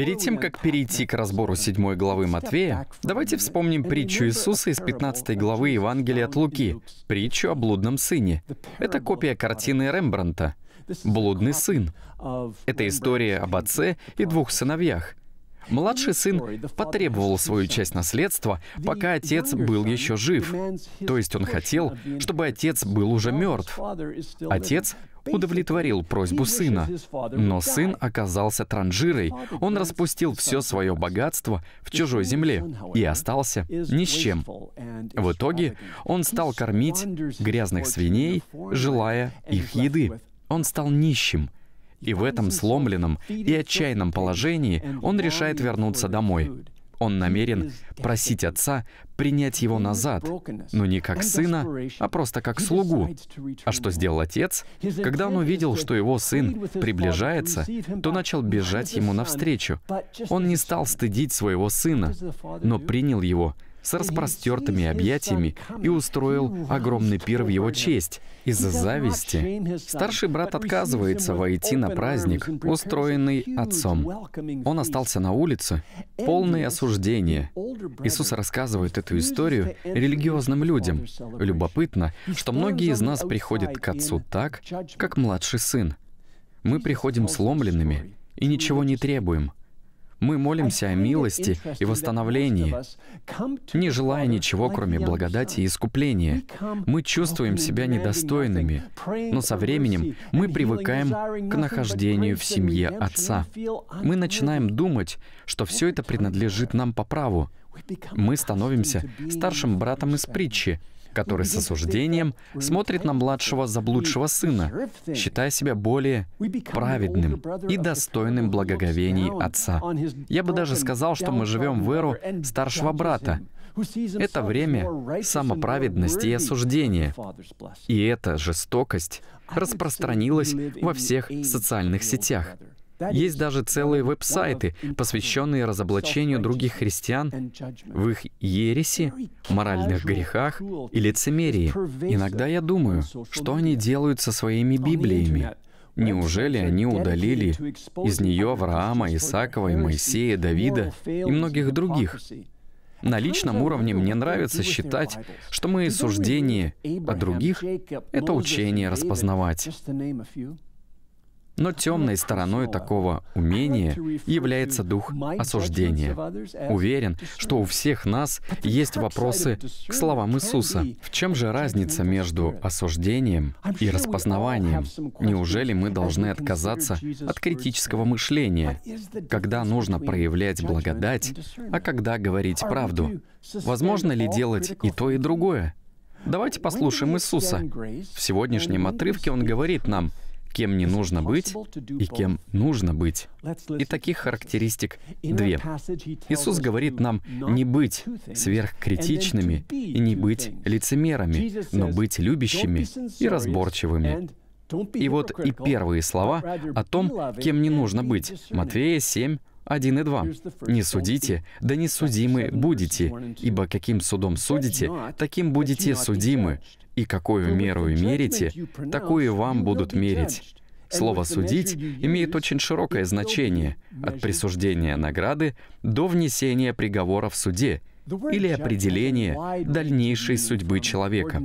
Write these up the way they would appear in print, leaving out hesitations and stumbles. Перед тем, как перейти к разбору 7 главы Матфея, давайте вспомним притчу Иисуса из 15 главы Евангелия от Луки, притчу о блудном сыне. Это копия картины Рембрандта «Блудный сын». Это история об отце и двух сыновьях. Младший сын потребовал свою часть наследства, пока отец был еще жив. То есть он хотел, чтобы отец был уже мертв. Отец удовлетворил просьбу сына. Но сын оказался транжирой. Он распустил все свое богатство в чужой земле и остался ни с чем. В итоге он стал кормить грязных свиней, желая их еды. Он стал нищим. И в этом сломленном и отчаянном положении он решает вернуться домой. Он намерен просить отца принять его назад, но не как сына, а просто как слугу. А что сделал отец? Когда он увидел, что его сын приближается, то начал бежать ему навстречу. Он не стал стыдить своего сына, но принял его с распростертыми объятиями и устроил огромный пир в его честь. Из-за зависти старший брат отказывается войти на праздник, устроенный отцом. Он остался на улице, полный осуждения. Иисус рассказывает эту историю религиозным людям. Любопытно, что многие из нас приходят к отцу так, как младший сын. Мы приходим сломленными и ничего не требуем. Мы молимся о милости и восстановлении, не желая ничего, кроме благодати и искупления. Мы чувствуем себя недостойными, но со временем мы привыкаем к нахождению в семье Отца. Мы начинаем думать, что все это принадлежит нам по праву. Мы становимся старшим братом из притчи, который с осуждением смотрит на младшего заблудшего сына, считая себя более праведным и достойным благоговений отца. Я бы даже сказал, что мы живем в эру старшего брата. Это время самоправедности и осуждения. И эта жестокость распространилась во всех социальных сетях. Есть даже целые веб-сайты, посвященные разоблачению других христиан в их ереси, моральных грехах и лицемерии. Иногда я думаю, что они делают со своими Библиями. Неужели они удалили из нее Авраама, Исаакова, и Моисея, Давида и многих других? На личном уровне мне нравится считать, что мои суждения о других — это учение распознавать. Но темной стороной такого умения является дух осуждения. Уверен, что у всех нас есть вопросы к словам Иисуса. В чем же разница между осуждением и распознаванием? Неужели мы должны отказаться от критического мышления, когда нужно проявлять благодать, а когда говорить правду? Возможно ли делать и то, и другое? Давайте послушаем Иисуса. В сегодняшнем отрывке Он говорит нам, кем не нужно быть и кем нужно быть. И таких характеристик две. Иисус говорит нам не быть сверхкритичными и не быть лицемерами, но быть любящими и разборчивыми. И вот и первые слова о том, кем не нужно быть. Матфея 7, 1 и 2. «Не судите, да не судимы будете, ибо каким судом судите, таким будете судимы, и какую меру мерите, такую вам будут мерить». Слово «судить» имеет очень широкое значение, от присуждения награды до внесения приговора в суде или определения дальнейшей судьбы человека.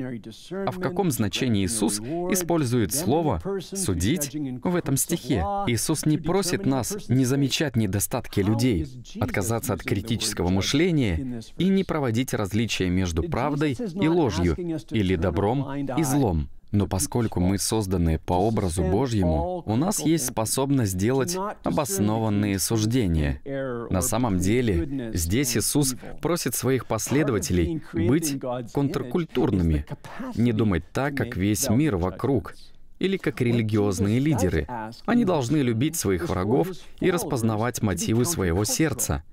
А в каком значении Иисус использует слово «судить» в этом стихе? Иисус не просит нас не замечать недостатки людей, отказаться от критического мышления и не проводить различия между правдой и ложью, или добром и злом. Но поскольку мы созданы по образу Божьему, у нас есть способность делать обоснованные суждения. На самом деле, здесь Иисус просит своих последователей быть контркультурными, не думать так, как весь мир вокруг, или как религиозные лидеры. Они должны любить своих врагов и распознавать мотивы своего сердца.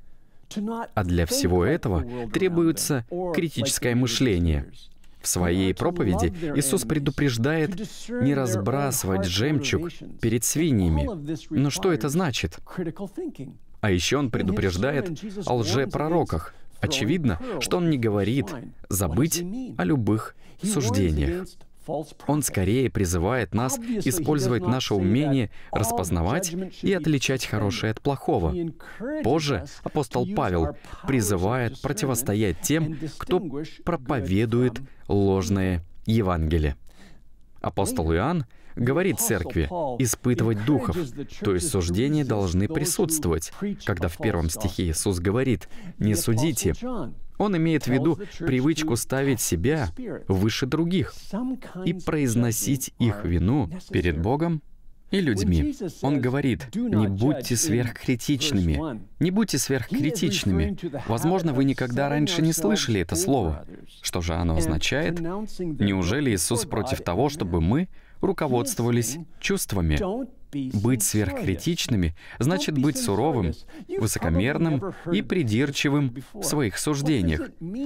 А для всего этого требуется критическое мышление. В своей проповеди Иисус предупреждает не разбрасывать жемчуг перед свиньями. Но что это значит? А еще Он предупреждает о лжепророках. Очевидно, что Он не говорит забыть о любых суждениях. Он скорее призывает нас использовать наше умение распознавать и отличать хорошее от плохого. Позже апостол Павел призывает противостоять тем, кто проповедует ложное Евангелие. Апостол Иоанн говорит церкви испытывать духов, то есть суждения должны присутствовать. Когда в 1 стихе Иисус говорит «не судите», он имеет в виду привычку ставить себя выше других и произносить их вину перед Богом и людьми. Он говорит, не будьте сверхкритичными. Не будьте сверхкритичными. Возможно, вы никогда раньше не слышали это слово. Что же оно означает? Неужели Иисус против того, чтобы мы руководствовались чувствами? Быть сверхкритичными значит быть суровым, высокомерным и придирчивым в своих суждениях.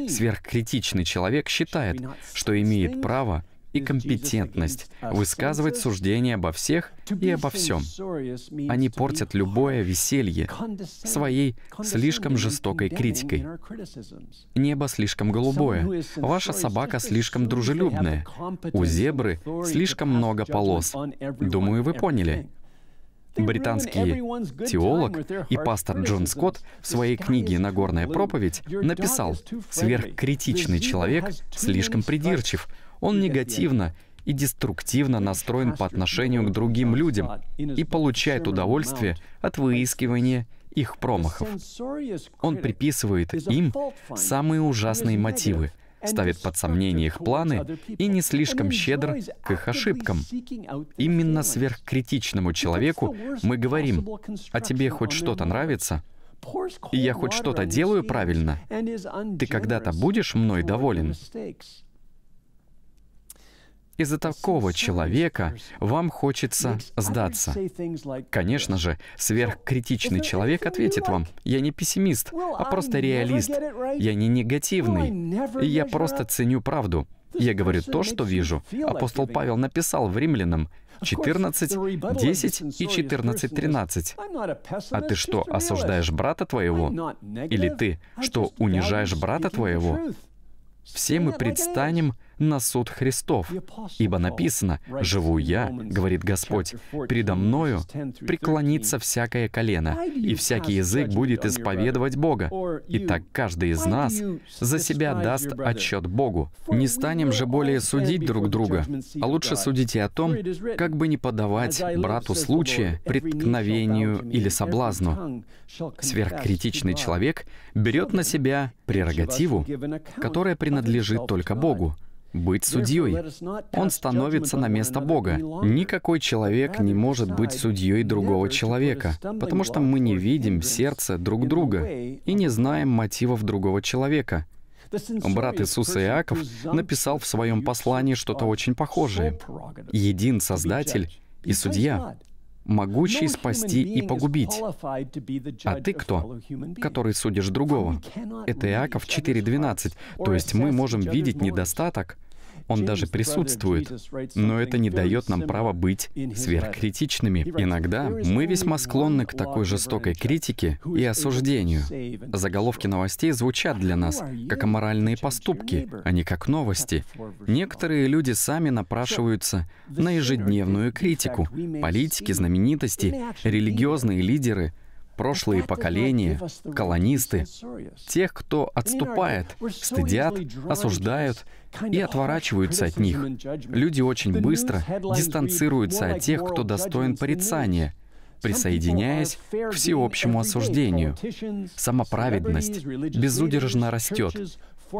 Сверхкритичный человек считает, что имеет право и компетентность высказывать суждения обо всех и обо всем. Они портят любое веселье своей слишком жестокой критикой. Небо слишком голубое, ваша собака слишком дружелюбная, у зебры слишком много полос. Думаю, вы поняли. Британский теолог и пастор Джон Скотт в своей книге «Нагорная проповедь» написал: «Сверхкритичный человек слишком придирчив, он негативно и деструктивно настроен по отношению к другим людям и получает удовольствие от выискивания их промахов. Он приписывает им самые ужасные мотивы, ставит под сомнение их планы и не слишком щедр к их ошибкам. Именно сверхкритичному человеку мы говорим: «А тебе хоть что-то нравится? И я хоть что-то делаю правильно? Ты когда-то будешь мной доволен?» Из-за такого человека вам хочется сдаться. Конечно же, сверхкритичный человек ответит вам: «Я не пессимист, а просто реалист. Я не негативный, и я просто ценю правду. Я говорю то, что вижу». Апостол Павел написал в Римлянам 14:10 и 14:13. «А ты что, осуждаешь брата твоего? Или ты что, унижаешь брата твоего?» Все мы предстанем на суд Христов, ибо написано: «Живу я, — говорит Господь, — передо мною преклонится всякое колено, и всякий язык будет исповедовать Бога». Итак, каждый из нас за себя даст отчет Богу. Не станем же более судить друг друга, а лучше судите о том, как бы не подавать брату случая, преткновению или соблазну. Сверхкритичный человек берет на себя прерогативу, которая принадлежит только Богу — быть судьей. Он становится на место Бога. Никакой человек не может быть судьей другого человека, потому что мы не видим сердца друг друга и не знаем мотивов другого человека. Брат Иисуса Иаков написал в своем послании что-то очень похожее. «Един Создатель и Судья, могущий спасти и погубить. А ты кто, который судишь другого?» Это Иаков 4:12. То есть мы можем видеть недостаток, он даже присутствует, но это не дает нам права быть сверхкритичными. Иногда мы весьма склонны к такой жестокой критике и осуждению. Заголовки новостей звучат для нас как аморальные поступки, а не как новости. Некоторые люди сами напрашиваются на ежедневную критику. Политики, знаменитости, религиозные лидеры, прошлые поколения, колонисты, тех, кто отступает, стыдят, осуждают и отворачиваются от них. Люди очень быстро дистанцируются от тех, кто достоин порицания, присоединяясь к всеобщему осуждению. Сама праведность безудержно растет.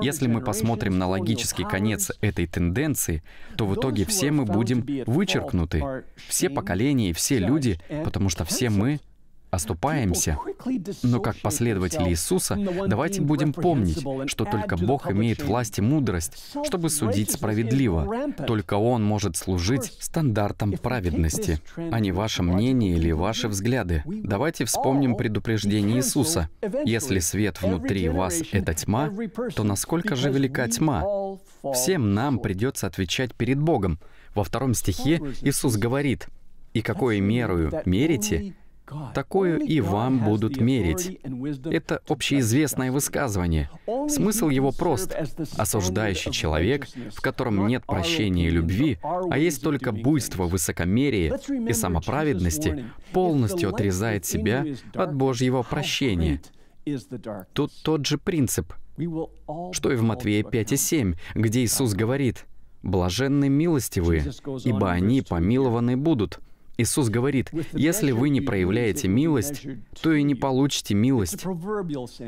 Если мы посмотрим на логический конец этой тенденции, то в итоге все мы будем вычеркнуты, все поколения и все люди, потому что все мы оступаемся. Но как последователи Иисуса, давайте будем помнить, что только Бог имеет власть и мудрость, чтобы судить справедливо. Только Он может служить стандартом праведности, а не ваше мнение или ваши взгляды. Давайте вспомним предупреждение Иисуса: «Если свет внутри вас — это тьма, то насколько же велика тьма?» Всем нам придется отвечать перед Богом. Во 2 стихе Иисус говорит: «И какой мерою мерите, такое и вам будут мерить. Это общеизвестное высказывание. Смысл его прост. Осуждающий человек, в котором нет прощения и любви, а есть только буйство высокомерия и самоправедности, полностью отрезает себя от Божьего прощения. Тут тот же принцип, что и в Матфея 5:7, где Иисус говорит: «Блаженны милостивые, ибо они помилованы будут». Иисус говорит: «Если вы не проявляете милость, то и не получите милость».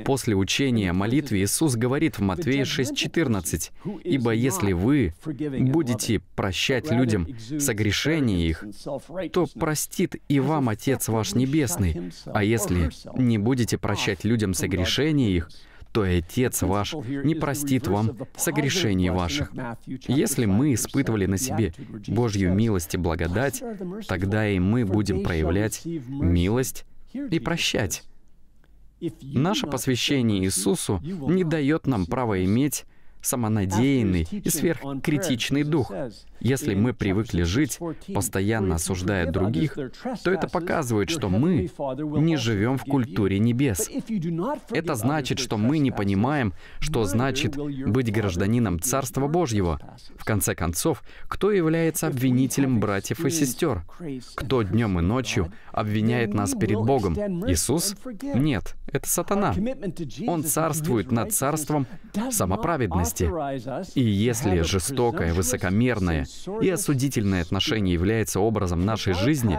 После учения о молитве Иисус говорит в Матфея 6:14: «Ибо если вы будете прощать людям согрешения их, то простит и вам Отец ваш Небесный, а если не будете прощать людям согрешения их, то и Отец ваш не простит вам согрешений ваших». Если мы испытывали на себе Божью милость и благодать, тогда и мы будем проявлять милость и прощать. Наше посвящение Иисусу не дает нам права иметь самонадеянный и сверхкритичный дух. Если мы привыкли жить, постоянно осуждая других, то это показывает, что мы не живем в культуре небес. Это значит, что мы не понимаем, что значит быть гражданином Царства Божьего. В конце концов, кто является обвинителем братьев и сестер? Кто днем и ночью обвиняет нас перед Богом? Иисус? Нет, это сатана. Он царствует над царством самоправедности. И если жестокое, высокомерное и осудительное отношение является образом нашей жизни,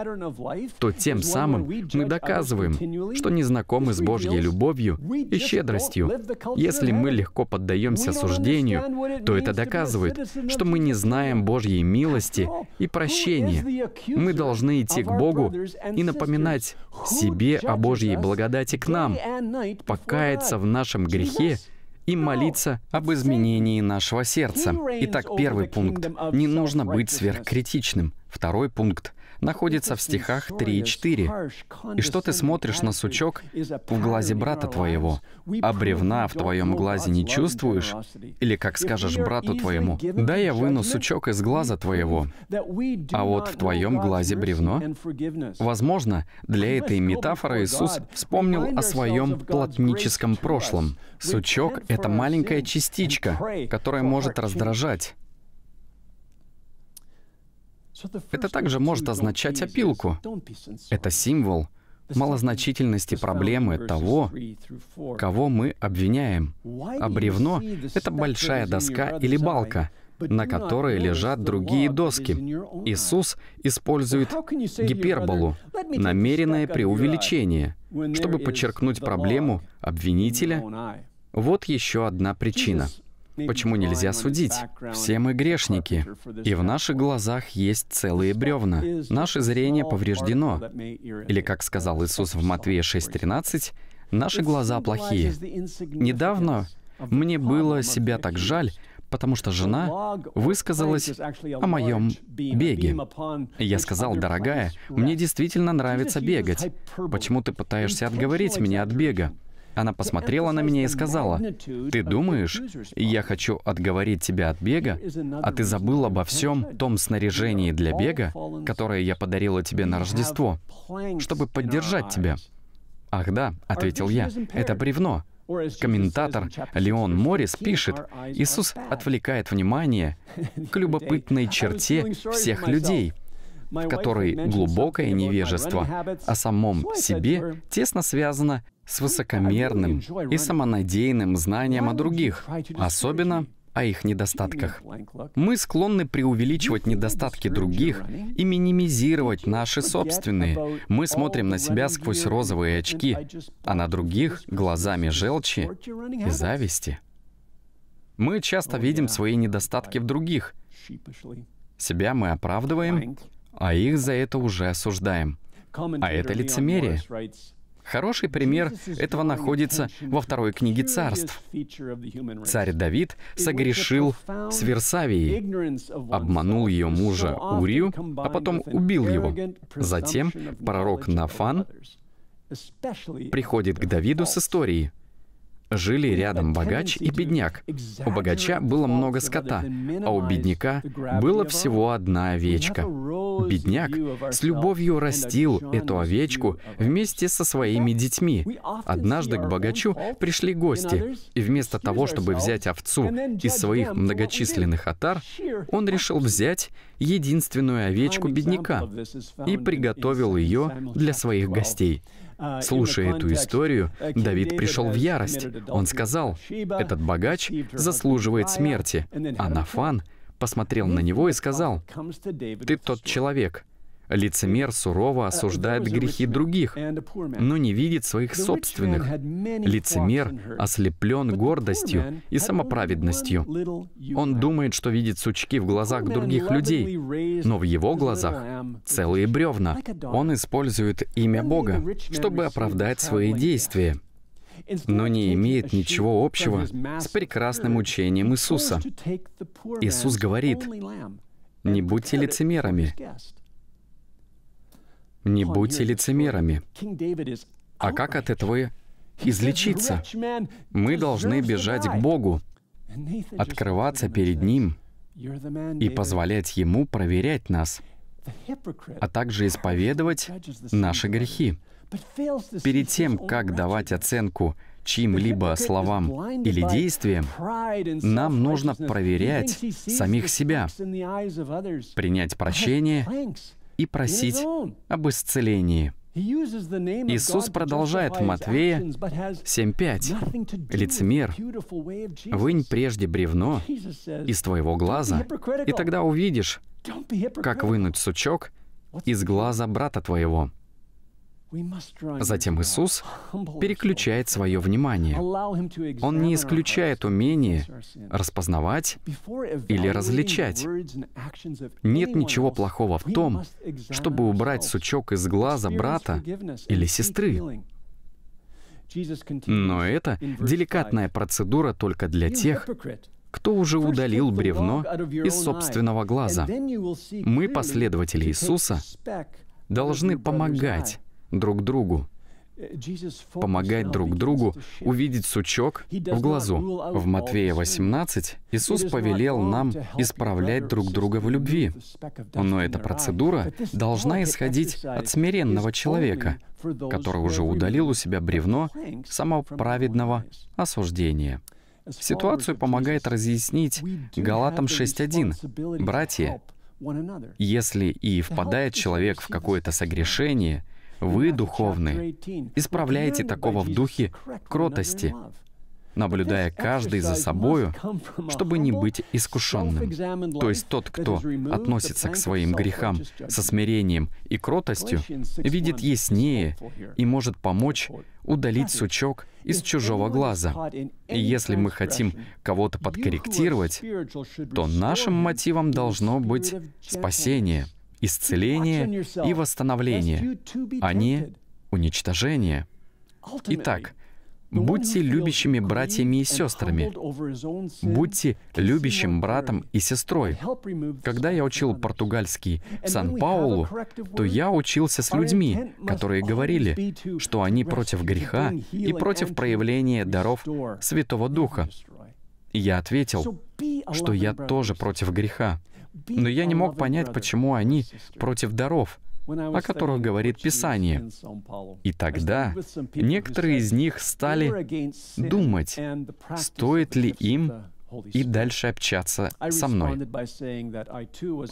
то тем самым мы доказываем, что не знакомы с Божьей любовью и щедростью. Если мы легко поддаемся осуждению, то это доказывает, что мы не знаем Божьей милости и прощения. Мы должны идти к Богу и напоминать себе о Божьей благодати к нам, покаяться в нашем грехе и молиться об изменении нашего сердца. Итак, первый пункт — не нужно быть сверхкритичным. Второй пункт находится в стихах 3 и 4. «И что ты смотришь на сучок в глазе брата твоего? А бревна в твоем глазе не чувствуешь? Или как скажешь брату твоему: да, я выну сучок из глаза твоего, а вот в твоем глазе бревно?» Возможно, для этой метафоры Иисус вспомнил о своем плотническом прошлом. Сучок — это маленькая частичка, которая может раздражать. Это также может означать опилку. Это символ малозначительности проблемы того, кого мы обвиняем. А бревно — это большая доска или балка, на которой лежат другие доски. Иисус использует гиперболу, намеренное преувеличение, чтобы подчеркнуть проблему обвинителя. Вот еще одна причина, почему нельзя судить. Все мы грешники, и в наших глазах есть целые бревна. Наше зрение повреждено. Или, как сказал Иисус в Матфея 6:13, «Наши глаза плохие». Недавно мне было себя так жаль, потому что жена высказалась о моем беге. Я сказал: «Дорогая, мне действительно нравится бегать. Почему ты пытаешься отговорить меня от бега?» Она посмотрела на меня и сказала: «Ты думаешь, я хочу отговорить тебя от бега, а ты забыл обо всем том снаряжении для бега, которое я подарила тебе на Рождество, чтобы поддержать тебя?» «Ах да», — ответил я, — «это бревно». Комментатор Леон Моррис пишет: «Иисус отвлекает внимание к любопытной черте всех людей, в которой глубокое невежество о самом себе тесно связано с высокомерным и самонадеянным знанием о других, особенно о их недостатках. Мы склонны преувеличивать недостатки других и минимизировать наши собственные. Мы смотрим на себя сквозь розовые очки, а на других — глазами желчи и зависти. Мы часто видим свои недостатки в других. Себя мы оправдываем, а их за это уже осуждаем. А это лицемерие». Хороший пример этого находится во второй книге Царств. Царь Давид согрешил с Версавией, обманул ее мужа Урию, а потом убил его. Затем пророк Нафан приходит к Давиду с историей. Жили рядом богач и бедняк. У богача было много скота, а у бедняка было всего одна овечка. бедняк, с любовью растил эту овечку вместе со своими детьми. Однажды к богачу пришли гости, и вместо того, чтобы взять овцу из своих многочисленных отар, он решил взять единственную овечку бедняка и приготовил ее для своих гостей. Слушая эту историю, Давид пришел в ярость. Он сказал: «Этот богач заслуживает смерти». А Нафан посмотрел на него и сказал: «Ты тот человек. Лицемер сурово осуждает грехи других, но не видит своих собственных. Лицемер ослеплен гордостью и самоправедностью. Он думает, что видит сучки в глазах других людей, но в его глазах целые бревна». Он использует имя Бога, чтобы оправдать свои действия, но не имеет ничего общего с прекрасным учением Иисуса. Иисус говорит: «Не будьте лицемерами». Не будьте лицемерами. А как от этого излечиться? Мы должны бежать к Богу, открываться перед Ним и позволять Ему проверять нас, а также исповедовать наши грехи. Перед тем, как давать оценку чьим-либо словам или действиям, нам нужно проверять самих себя, принять прощение и просить об исцелении. Иисус продолжает в Матфея 7:5. «Лицемер, вынь прежде бревно из твоего глаза, и тогда увидишь, как вынуть сучок из глаза брата твоего». Затем Иисус переключает свое внимание. Он не исключает умение распознавать или различать. Нет ничего плохого в том, чтобы убрать сучок из глаза брата или сестры. Но это деликатная процедура только для тех, кто уже удалил бревно из собственного глаза. Мы, последователи Иисуса, должны помогать друг другу, помогать друг другу увидеть сучок в глазу. В Матфея 18 Иисус повелел нам исправлять друг друга в любви, но эта процедура должна исходить от смиренного человека, который уже удалил у себя бревно самоправедного осуждения. Ситуацию помогает разъяснить Галатам 6:1. «Братья, если и впадает человек в какое-то согрешение, вы, духовные, исправляйте такого в духе кротости, наблюдая каждый за собою, чтобы не быть искушенным». То есть тот, кто относится к своим грехам со смирением и кротостью, видит яснее и может помочь удалить сучок из чужого глаза. И если мы хотим кого-то подкорректировать, то нашим мотивом должно быть спасение, исцеление и восстановление, а не уничтожение. Итак, будьте любящими братьями и сестрами. Будьте любящим братом и сестрой. Когда я учил португальский в Сан-Паулу, то я учился с людьми, которые говорили, что они против греха и против проявления даров Святого Духа. И я ответил, что я тоже против греха. Но я не мог понять, почему они против даров, о которых говорит Писание. И тогда некоторые из них стали думать, стоит ли им и дальше общаться со мной.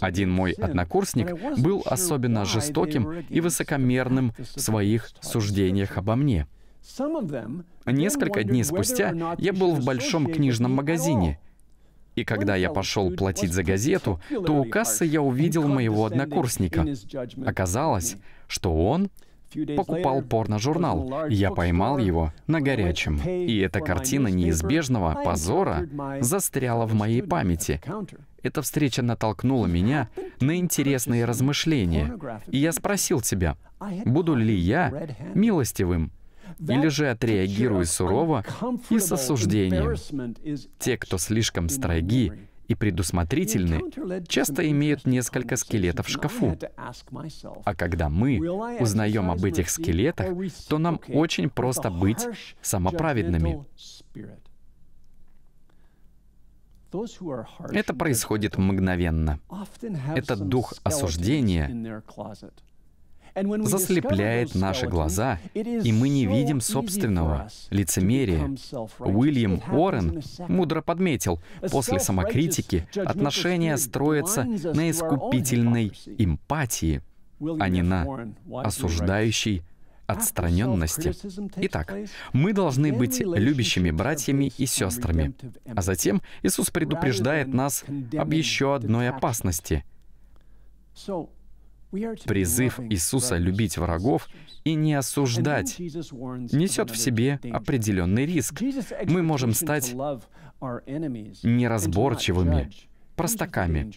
Один мой однокурсник был особенно жестоким и высокомерным в своих суждениях обо мне. Несколько дней спустя я был в большом книжном магазине, и когда я пошел платить за газету, то у кассы я увидел моего однокурсника. Оказалось, что он покупал порно-журнал. Я поймал его на горячем. И эта картина неизбежного позора застряла в моей памяти. Эта встреча натолкнула меня на интересные размышления. И я спросил себя, буду ли я милостивым, или же отреагируй сурово и с осуждением. Те, кто слишком строги и предусмотрительны, часто имеют несколько скелетов в шкафу. А когда мы узнаем об этих скелетах, то нам очень просто быть самоправедными. Это происходит мгновенно. Этот дух осуждения заслепляет наши глаза, и мы не видим собственного лицемерия. Уильям Уоррен мудро подметил, после самокритики отношения строятся на искупительной эмпатии, а не на осуждающей отстраненности. Итак, мы должны быть любящими братьями и сестрами. А затем Иисус предупреждает нас об еще одной опасности. Призыв Иисуса любить врагов и не осуждать несет в себе определенный риск. Мы можем стать неразборчивыми, простаками.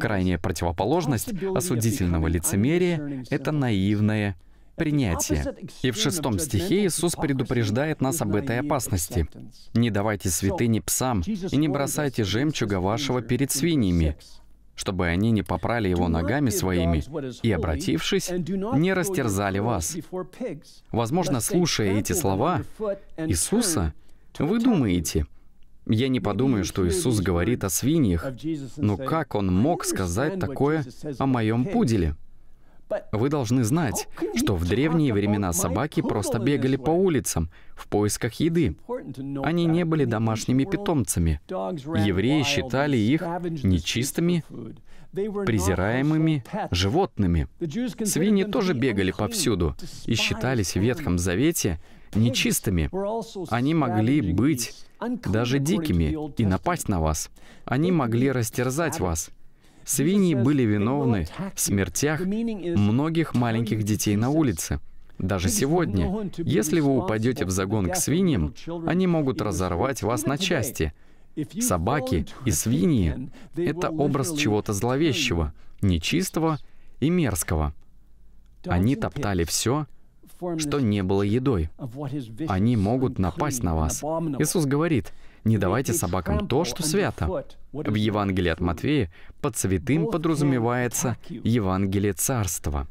Крайняя противоположность осудительного лицемерия — это наивное принятие. И в 6 стихе Иисус предупреждает нас об этой опасности. «Не давайте святыни псам, и не бросайте жемчуга вашего перед свиньями, чтобы они не попрали его ногами своими, и, обратившись, не растерзали вас». Возможно, слушая эти слова Иисуса, вы думаете, я не подумаю, что Иисус говорит о свиньях, но как Он мог сказать такое о моем пуделе? Вы должны знать, что в древние времена собаки просто бегали по улицам в поисках еды. Они не были домашними питомцами. Евреи считали их нечистыми, презираемыми животными. Свиньи тоже бегали повсюду и считались в Ветхом Завете нечистыми. Они могли быть даже дикими и напасть на вас. Они могли растерзать вас. Свиньи были виновны в смертях многих маленьких детей на улице. Даже сегодня, если вы упадете в загон к свиньям, они могут разорвать вас на части. Собаки и свиньи — это образ чего-то зловещего, нечистого и мерзкого. Они топтали все, что не было едой. Они могут напасть на вас. Иисус говорит, «Не давайте собакам то, что свято». В Евангелии от Матфея под святым подразумевается Евангелие Царства.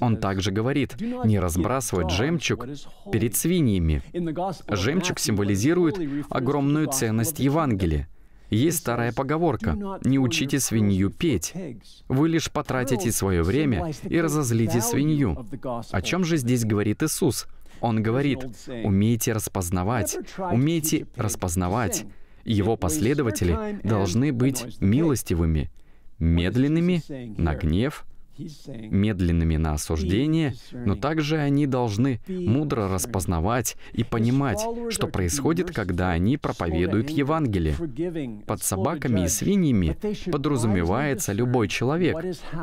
Он также говорит, «Не разбрасывать жемчуг перед свиньями». Жемчуг символизирует огромную ценность Евангелия. Есть старая поговорка «Не учите свинью петь». Вы лишь потратите свое время и разозлите свинью. О чем же здесь говорит Иисус? Он говорит умейте распознавать». Его последователи должны быть милостивыми, медленными на гнев, медленными на осуждение, но также они должны мудро распознавать и понимать, что происходит, когда они проповедуют Евангелие. Под собаками и свиньями подразумевается любой человек,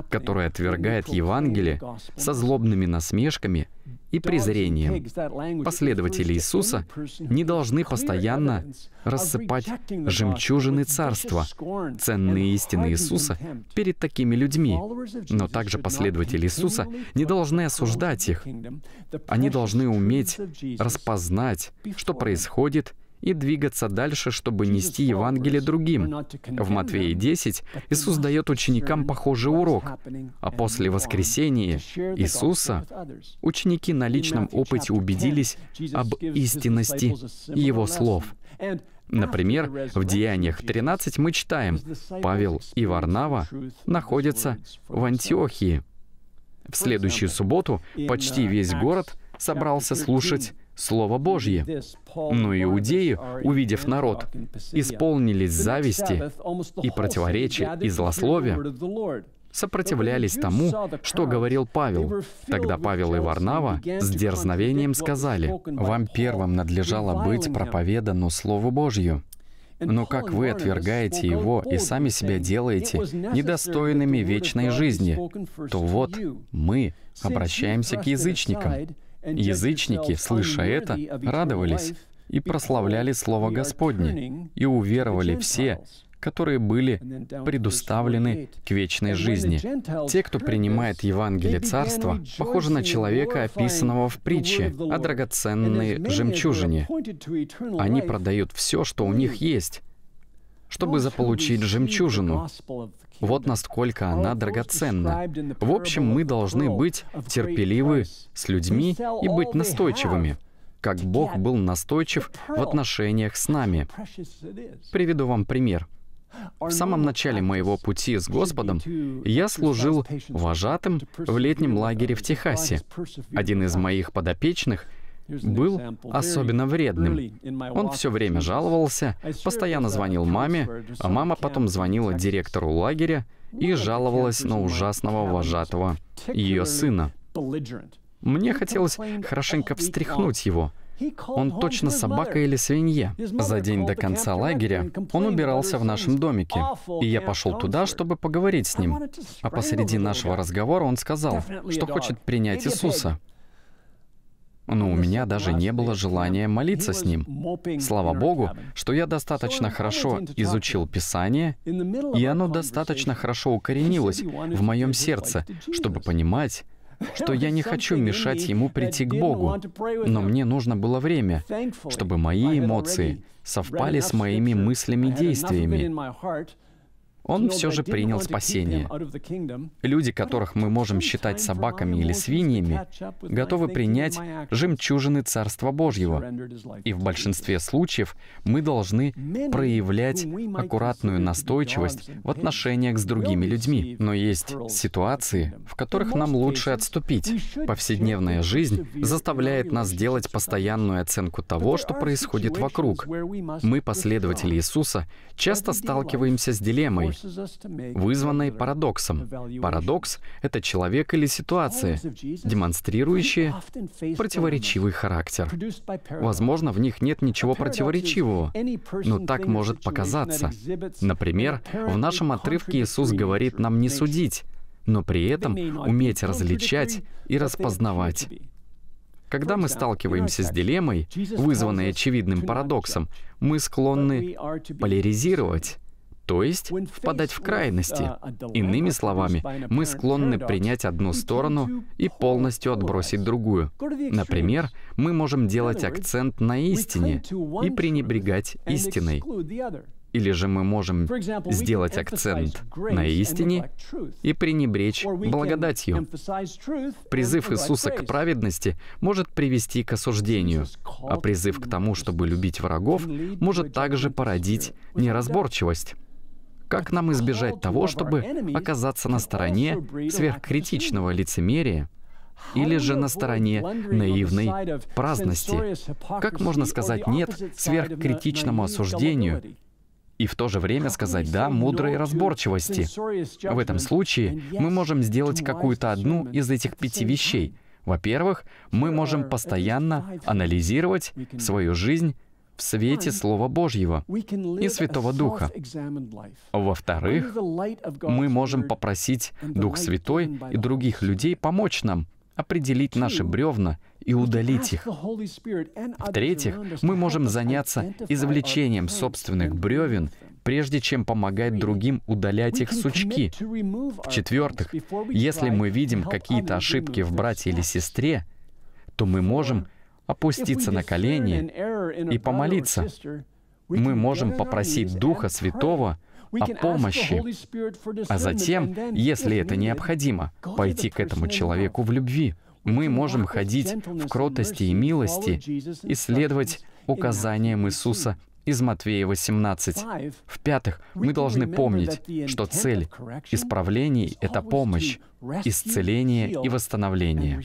который отвергает Евангелие со злобными насмешками и презрением. Последователи Иисуса не должны постоянно рассыпать жемчужины Царства, ценные истины Иисуса, перед такими людьми. Но также последователи Иисуса не должны осуждать их. Они должны уметь распознать, что происходит, и двигаться дальше, чтобы нести Евангелие другим. В Матфея 10 Иисус дает ученикам похожий урок, а после воскресения Иисуса ученики на личном опыте убедились об истинности Его слов. Например, в Деяниях 13 мы читаем, Павел и Варнава находятся в Антиохии. В следующую субботу почти весь город собрался слушать Слово Божье. Но иудеи, увидев народ, исполнились зависти и противоречия, и злословия, сопротивлялись тому, что говорил Павел. Тогда Павел и Варнава с дерзновением сказали, «Вам первым надлежало быть проповедану Слову Божью, но как вы отвергаете его и сами себя делаете недостойными вечной жизни, то вот мы обращаемся к язычникам». Язычники, слыша это, радовались и прославляли Слово Господне, и уверовали все, которые были предуставлены к вечной жизни. Те, кто принимает Евангелие Царства, похожи на человека, описанного в притче о драгоценной жемчужине. Они продают все, что у них есть, чтобы заполучить жемчужину. Вот насколько она драгоценна. В общем, мы должны быть терпеливы с людьми и быть настойчивыми, как Бог был настойчив в отношениях с нами. Приведу вам пример. В самом начале моего пути с Господом я служил вожатым в летнем лагере в Техасе. Один из моих подопечных был особенно вредным. Он все время жаловался, постоянно звонил маме, а мама потом звонила директору лагеря и жаловалась на ужасного вожатого ее сына. Мне хотелось хорошенько встряхнуть его. Он точно собака или свинья. За день до конца лагеря он убирался в нашем домике, и я пошел туда, чтобы поговорить с ним. А посреди нашего разговора он сказал, что хочет принять Иисуса. Но у меня даже не было желания молиться с ним. Слава Богу, что я достаточно хорошо изучил Писание, и оно достаточно хорошо укоренилось в моем сердце, чтобы понимать, что я не хочу мешать ему прийти к Богу, но мне нужно было время, чтобы мои эмоции совпали с моими мыслями и действиями. Он все же принял спасение. Люди, которых мы можем считать собаками или свиньями, готовы принять жемчужины Царства Божьего. И в большинстве случаев мы должны проявлять аккуратную настойчивость в отношениях с другими людьми. Но есть ситуации, в которых нам лучше отступить. Повседневная жизнь заставляет нас делать постоянную оценку того, что происходит вокруг. Мы, последователи Иисуса, часто сталкиваемся с дилеммой, вызванной парадоксом. Парадокс — это человек или ситуация, демонстрирующие противоречивый характер. Возможно, в них нет ничего противоречивого, но так может показаться. Например, в нашем отрывке Иисус говорит нам не судить, но при этом уметь различать и распознавать. Когда мы сталкиваемся с дилеммой, вызванной очевидным парадоксом, мы склонны поляризировать, то есть впадать в крайности. Иными словами, мы склонны принять одну сторону и полностью отбросить другую. Например, мы можем делать акцент на истине и пренебрегать истиной. Или же мы можем сделать акцент на истине и пренебречь благодатью. Призыв Иисуса к праведности может привести к осуждению, а призыв к тому, чтобы любить врагов, может также породить неразборчивость. Как нам избежать того, чтобы оказаться на стороне сверхкритичного лицемерия или же на стороне наивной праздности? Как можно сказать «нет» сверхкритичному осуждению и в то же время сказать «да» мудрой разборчивости? В этом случае мы можем сделать какую-то одну из этих 5 вещей. Во-первых, мы можем постоянно анализировать свою жизнь в свете Слова Божьего и Святого Духа. Во-вторых, мы можем попросить Дух Святой и других людей помочь нам определить наши бревна и удалить их. В-третьих, мы можем заняться извлечением собственных бревен, прежде чем помогать другим удалять их сучки. В-четвертых, если мы видим какие-то ошибки в брате или сестре, то мы можем опуститься на колени и помолиться. Мы можем попросить Духа Святого о помощи, а затем, если это необходимо, пойти к этому человеку в любви. Мы можем ходить в кротости и милости и следовать указаниям Иисуса из Матфея 18. В-пятых, мы должны помнить, что цель исправлений — это помощь, исцеление и восстановление.